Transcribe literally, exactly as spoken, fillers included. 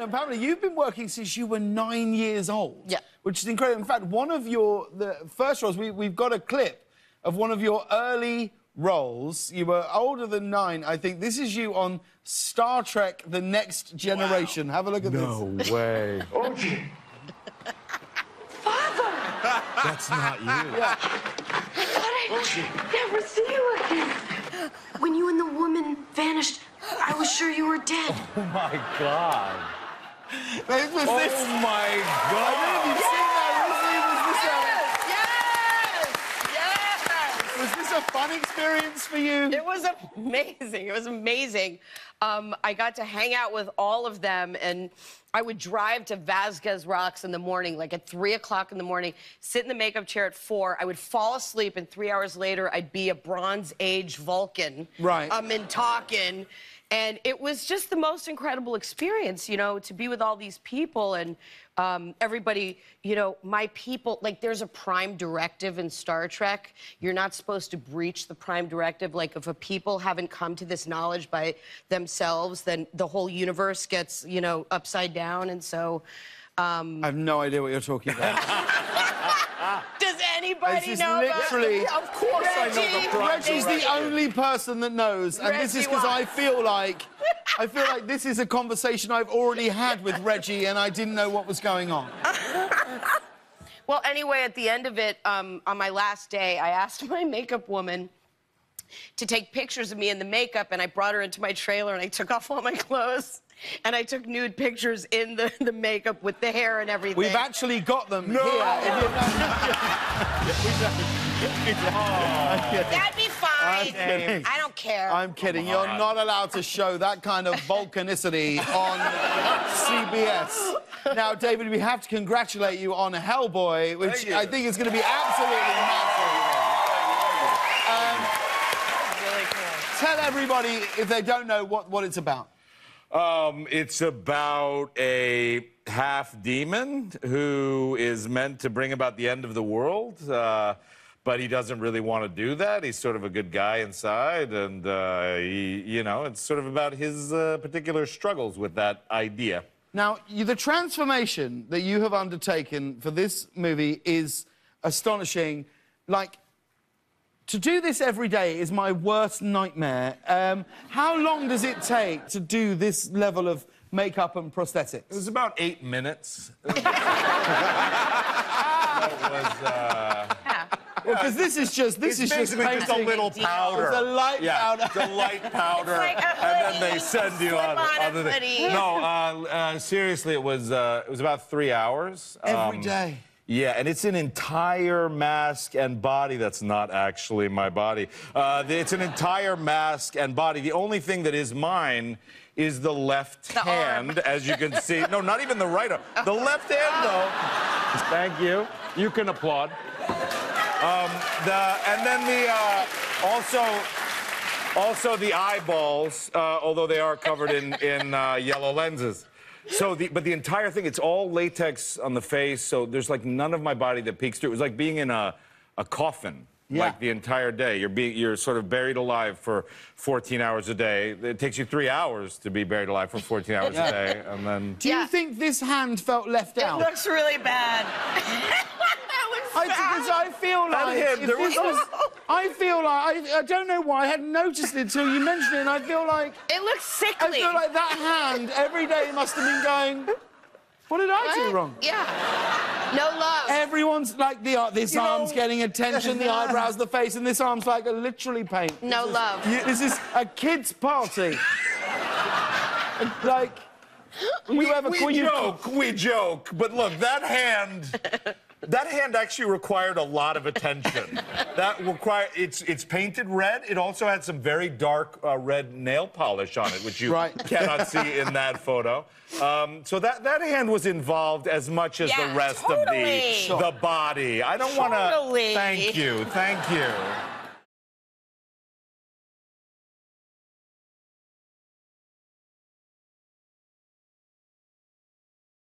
Now, apparently, you've been working since you were nine years old. Yeah. Which is incredible. In fact, one of your the first roles, we, we've got a clip of one of your early roles. You were older than nine, I think. This is you on Star Trek The Next Generation. Wow. Have a look at no this. No way. O J! Father! That's not you. Yeah. I thought I'd O J. Never see you again. When you and the woman vanished, I was sure you were dead. Oh, my God. This was oh, this. my God. I mean, you've yeah! seen that recently. Was this yes! a... Yes! Yes! Was this a fun experience for you? It was amazing. It was amazing. Um, I got to hang out with all of them, and I would drive to Vasquez Rocks in the morning, like at three o'clock in the morning, sit in the makeup chair at four. I would fall asleep, and three hours later, I'd be a Bronze Age Vulcan. Right. Um, and talking. And it was just the most incredible experience, you know, to be with all these people and um, everybody, you know, my people, like there's a prime directive in Star Trek. You're not supposed to breach the prime directive. Like if a people haven't come to this knowledge by themselves, then the whole universe gets, you know, upside down. And so... Um, I have no idea what you're talking about. Does anybody this know literally, about... Of course Reggie, I know the Reggie's the Reggie. only person that knows, and Reggie this is because I feel like... I feel like this is a conversation I've already had with Reggie, and I didn't know what was going on. Well, anyway, at the end of it, um, on my last day, I asked my makeup woman to take pictures of me in the makeup, and I brought her into my trailer, and I took off all my clothes. And I took nude pictures in the, the makeup with the hair and everything. We've actually got them no. here. That'd be fine. I don't care. I'm kidding. You're not allowed to show that kind of vulcanicity on C B S. Now, David, we have to congratulate you on Hellboy, which I think is going to be absolutely massive. Um, really cool. Tell everybody, if they don't know, what, what it's about. Um, it's about a half-demon who is meant to bring about the end of the world, uh, but he doesn't really want to do that. He's sort of a good guy inside, and, uh, he, you know, it's sort of about his uh, particular struggles with that idea. Now, you, the transformation that you have undertaken for this movie is astonishing. Like, to do this every day is my worst nightmare. Um, how long does it take to do this level of makeup and prosthetics? It was about eight minutes. It was, uh... Well, because this is just this it's is just, just a little powder. It's a light yeah, powder. It's a light powder. Like a and then they send you on, on, on the No, uh, uh, seriously, it was uh, it was about three hours every um, day. Yeah, and it's an entire mask and body. That's not actually my body. Uh, it's an entire mask and body. The only thing that is mine is the left the hand, arm. as you can see. No, not even the right arm. The left hand, though. Thank you. You can applaud. Um, the, and then the, uh, also, also the eyeballs, uh, although they are covered in, in uh, yellow lenses. So, the, but the entire thing, it's all latex on the face, so there's, like, none of my body that peeks through. It was like being in a, a coffin, yeah. like, the entire day. You're, being, you're sort of buried alive for fourteen hours a day. It takes you three hours to be buried alive for fourteen hours yeah. a day, and then... Do yeah. you think this hand felt left it out? It looks really bad. I, because I feel like... Him, there was was, I feel like... I, I don't know why I hadn't noticed it until you mentioned it, and I feel like... It looks sickly. I feel like that hand every day must have been going, what did I what? do wrong? Yeah. No love. Everyone's like, the uh, this you arm's know, getting attention, the eyebrows, the face, and this arm's like a literally paint. No this love. Is, you, this is a kid's party. Like... We, you ever, we you... joke, we joke, but look, that hand... That hand actually required a lot of attention. That require it's it's painted red. It also had some very dark uh, red nail polish on it, which you right. cannot see in that photo. Um, so that that hand was involved as much as yeah, the rest totally. of the the body. I don't totally. want to. Thank you, thank you.